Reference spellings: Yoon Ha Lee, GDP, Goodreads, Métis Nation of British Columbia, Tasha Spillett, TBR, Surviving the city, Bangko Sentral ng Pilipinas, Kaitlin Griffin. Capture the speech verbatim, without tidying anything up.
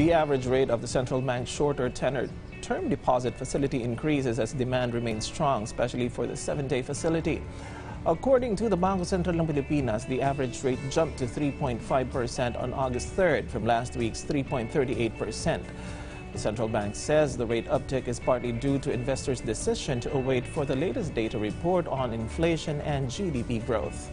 The average rate of the central bank's shorter tenor term deposit facility increases as demand remains strong, especially for the seven-day facility. According to the Bangko Sentral ng Pilipinas, the average rate jumped to three point five percent on August third from last week's three point three eight percent. The central bank says the rate uptick is partly due to investors' decision to await for the latest data report on inflation and G D P growth.